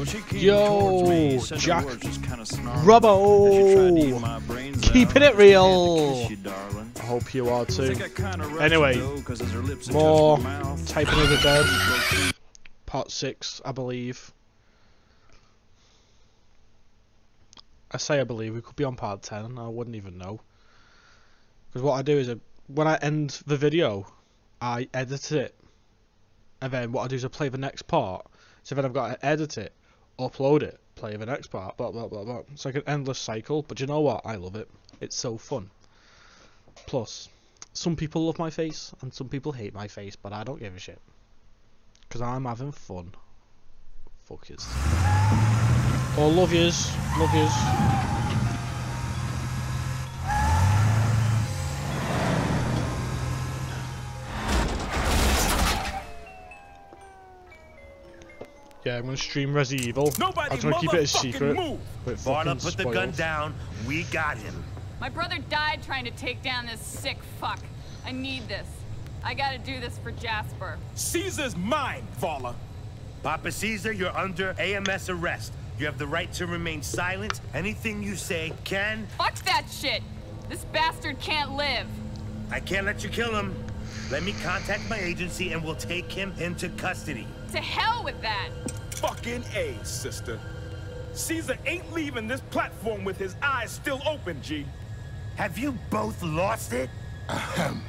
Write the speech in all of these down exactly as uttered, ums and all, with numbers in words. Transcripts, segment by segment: Well, she came Yo, me, Jack Rubbo, keeping it real. I hope you are too. I anyway, though, more Typing of the Dead, part six, I believe. I say I believe, we could be on part ten, and I wouldn't even know. Because what I do is, I, when I end the video, I edit it. And then what I do is I play the next part. So then I've got to edit it, upload it, play the next part, blah blah blah blah. It's like an endless cycle, but you know what? I love it. It's so fun. Plus, some people love my face, and some people hate my face, but I don't give a shit. Because I'm having fun. Fuckers. Oh, love yous. Love yous. Yeah, I'm gonna stream Resident Evil. Nobody, I'm gonna keep it a secret. But Varna, put the gun down. We got him. My brother died trying to take down this sick fuck. I need this. I gotta do this for Jasper. Caesar's mine, Varna. Papa Caesar, you're under A M S arrest. You have the right to remain silent. Anything you say can. Fuck that shit. This bastard can't live. I can't let you kill him. Let me contact my agency and we'll take him into custody. To hell with that! Fucking A, sister. Caesar ain't leaving this platform with his eyes still open, G. Have you both lost it? Ahem.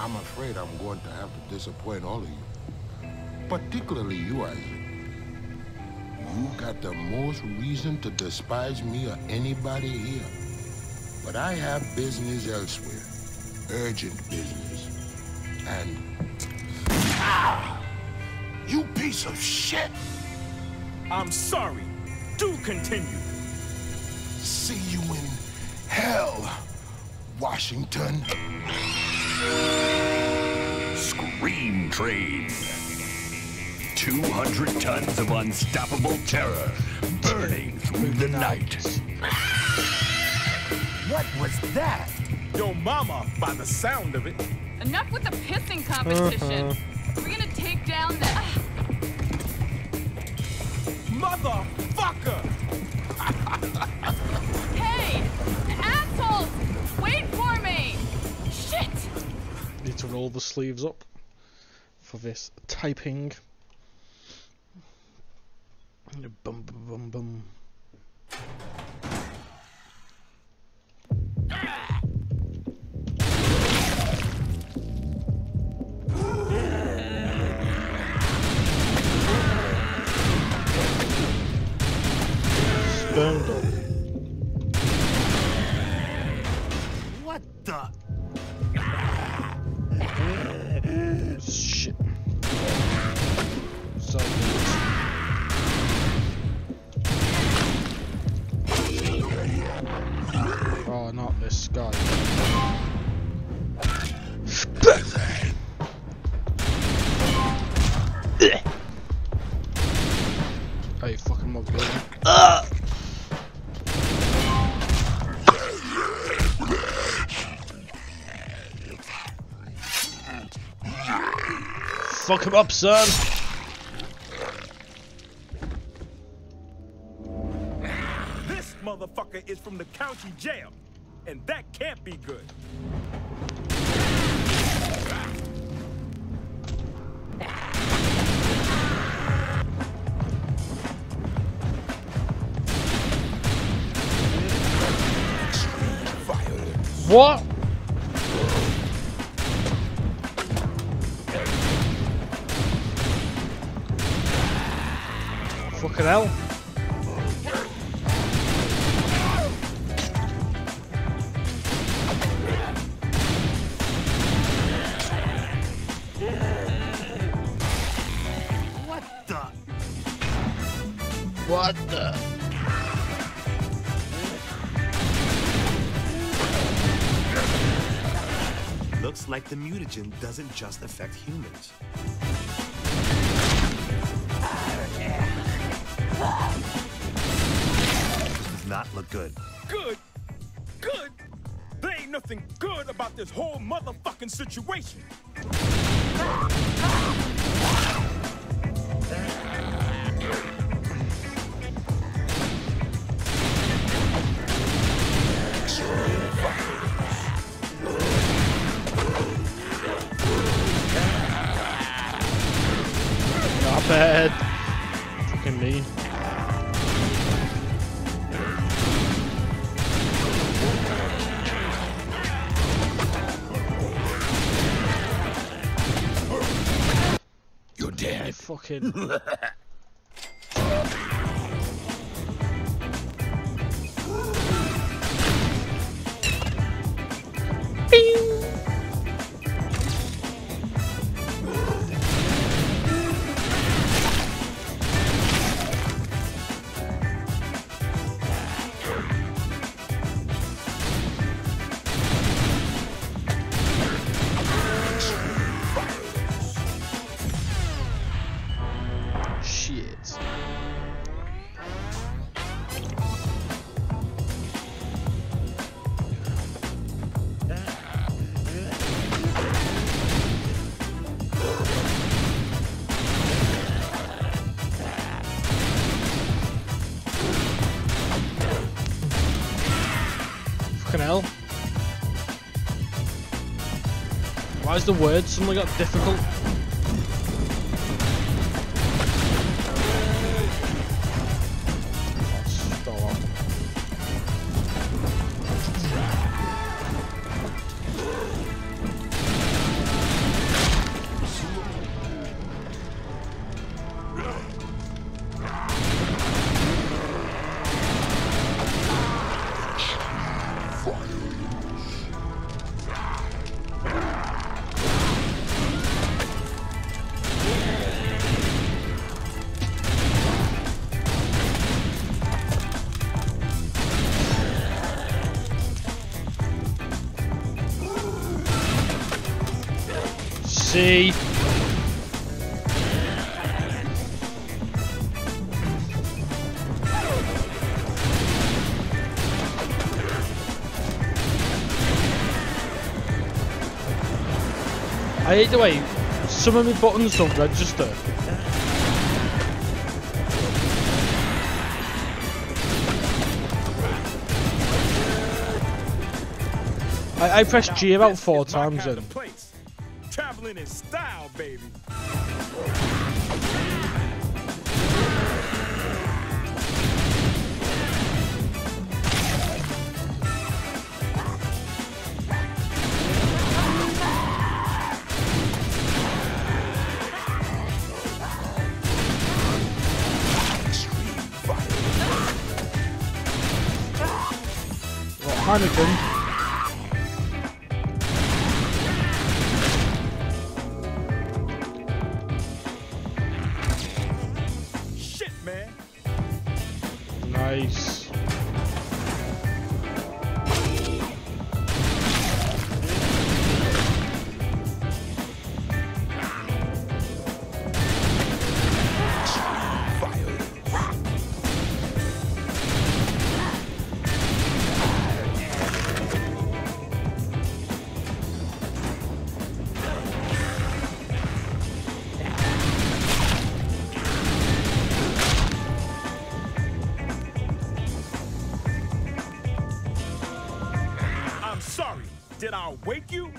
I'm afraid I'm going to have to disappoint all of you. Particularly you, Isaac. You got the most reason to despise me or anybody here. But I have business elsewhere. Urgent business. And... Ah! You piece of shit! I'm sorry. Do continue. See you in hell, Washington. Scream Train. two hundred tons of unstoppable terror burning through the night. What was that? Yo mama, by the sound of it. Enough with the pissing competition. Uh-huh. We're gonna take down the... Motherfucker! Hey! Assholes! Wait for me! Shit! Need to roll the sleeves up for this typing. Bum bum bum bum. What the? Shit. So oh, not this guy. Oh, you fucking mob girl. Ah! Fuck him up, son! This motherfucker is from the county jail, and that can't be good. What? Fucking hell. What the? What the? Looks like the mutagen doesn't just affect humans. Not look good. Good? Good? There ain't nothing good about this whole motherfucking situation. bad. Fucking me. You're dead. I fucking. Why's the word suddenly got difficult? See? I hate the way some of my buttons don't register. I, I pressed G about four times then. Traveling in style, baby. Well, did I wake you?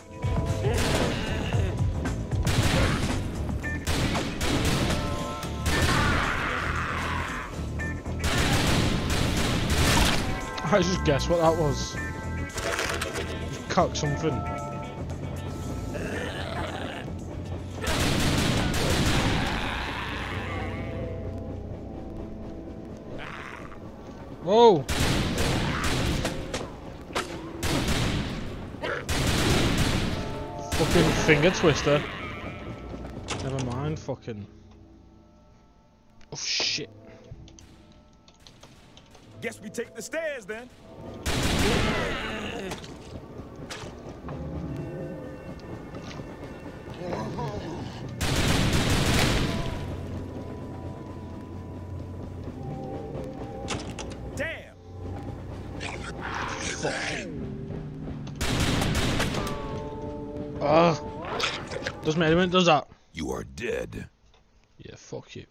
I just guessed what that was. Just cock something. Whoa! Fucking finger twister. Never mind, fucking. Oh shit. Guess we take the stairs then. Damn. Fuck. Ugh. Doesn't matter when it does that. You are dead. Yeah, fuck you.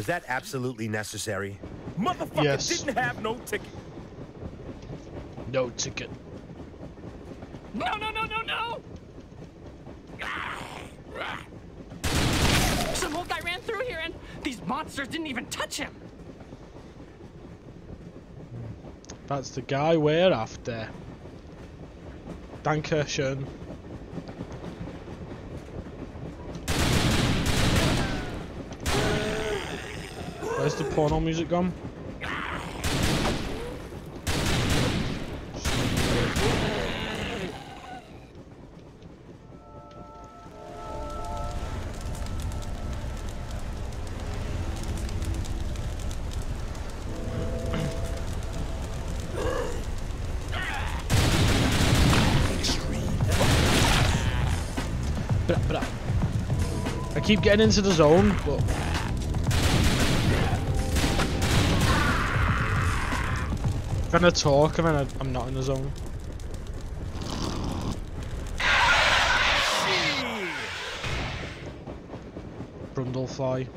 Was that absolutely necessary? Motherfucker yes. didn't have no ticket. No ticket. No, no, no, no, no! Some old guy ran through here and these monsters didn't even touch him. That's the guy we're after. Danke schön. Where's the porno music gone? I keep getting into the zone, but then I talk and then I, I'm not in the zone. Brundlefly.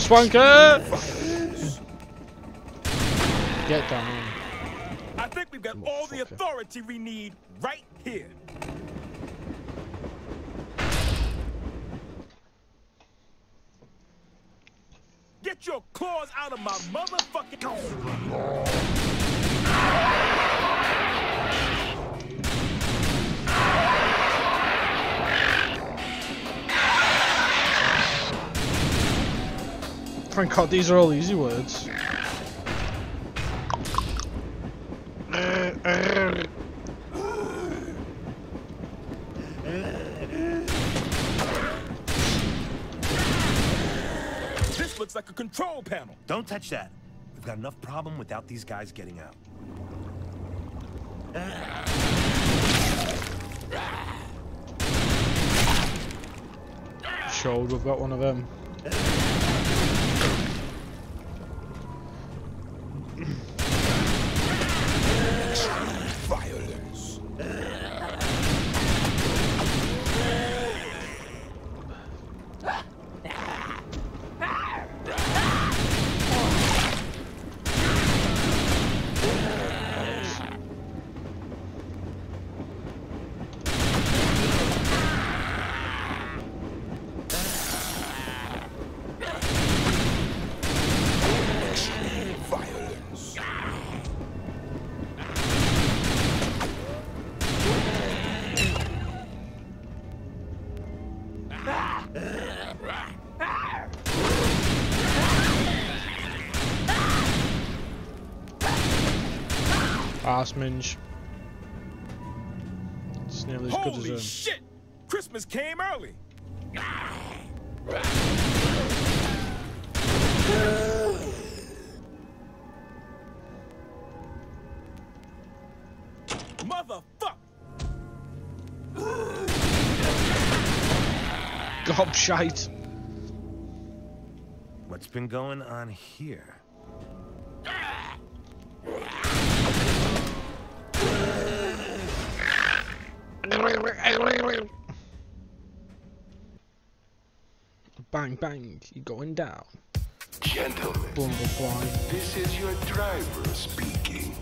Swanker! Get down. I think we've got all the authority we need right here. Get your claws out of my motherfucking... Thank God, these are all easy words. This looks like a control panel. Don't touch that. We've got enough problem without these guys getting out. Showed we've got one of them. Assminge. It's nearly as good as a... Holy shit! Christmas came early. Motherfuck! Gobshite. What's been going on here? Bang, bang, you're going down. Gentlemen, Brundlefly. This is your driver speaking.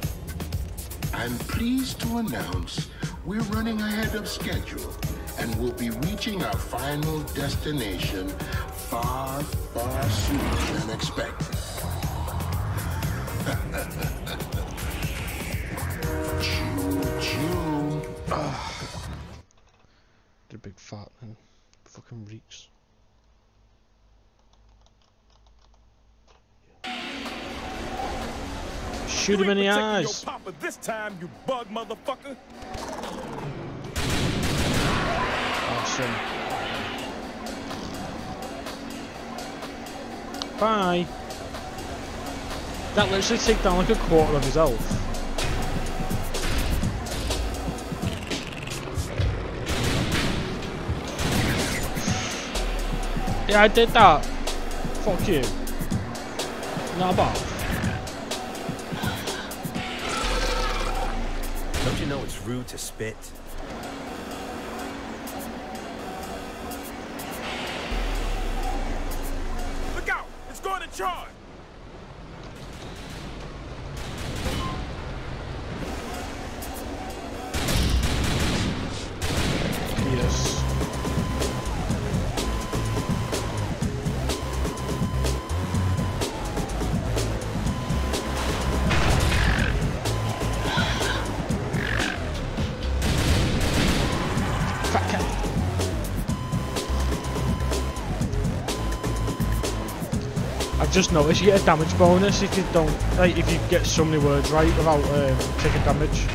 I'm pleased to announce we're running ahead of schedule and will be reaching our final destination far, far sooner than expected. Choo, choo. Oh. Did a big fart then. Fucking reach. Shoot him in the eyes. Your papa this time, you bug motherfucker. Awesome. Bye. That literally took down like a quarter of his health. Yeah, I did that. Fuck you. Not bad. Don't you know it's rude to spit? Look out! It's going to charge! Yes. Just notice you get a damage bonus if you don't, like if you get so many words right without um, taking damage.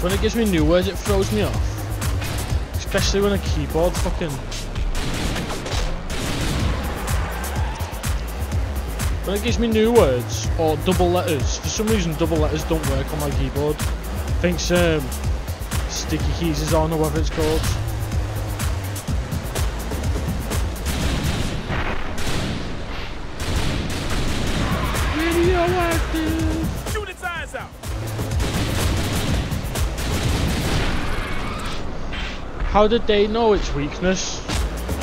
When it gives me new words, it throws me off. Especially when a keyboard fucking... When it gives me new words, or double letters. For some reason, double letters don't work on my keyboard. I think um, sticky keys is on, or whatever it's called. Radioactive! Shoot its eyes out! How did they know its weakness?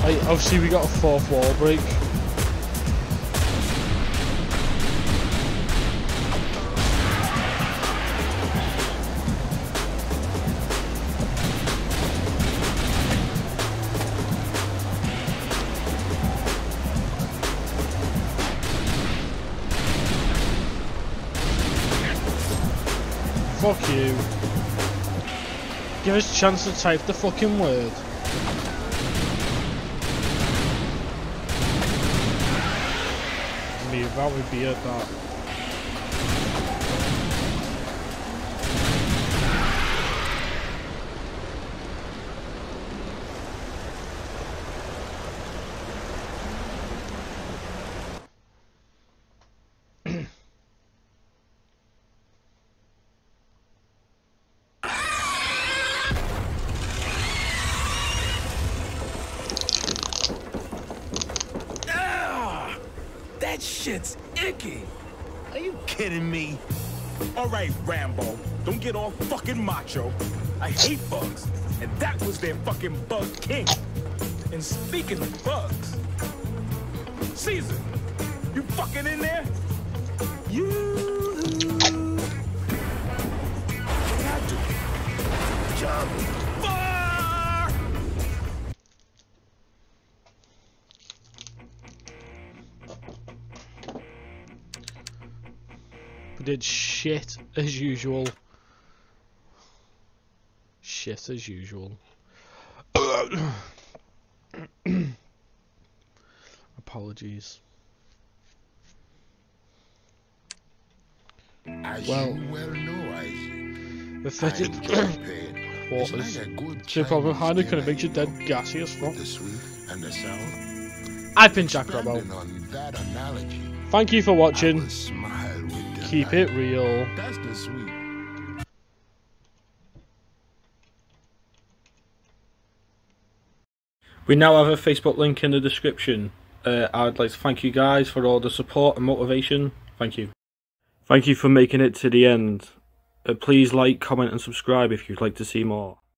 Like, obviously we got a fourth wall break. Fuck you. Give us a chance to type the fucking word. I mean, that would be it, that. Mickey, are you kidding me? All right, Rambo, don't get all fucking macho. I hate bugs, and that was their fucking bug king. And speaking of bugs, Caesar, you fucking in there? You... What can I do? Jump! Fire! We did shit as usual. Shit as usual. Apologies. As well, you well know, Isaac, the fetid waters. The problem Hydro kind of makes you dead gassy as fuck. I've been Jack Rubbo. Thank you for watching. Keep it real. That's the sweet. We now have a Facebook link in the description. Uh, I'd like to thank you guys for all the support and motivation. Thank you. Thank you for making it to the end. Uh, please like, comment and subscribe if you'd like to see more.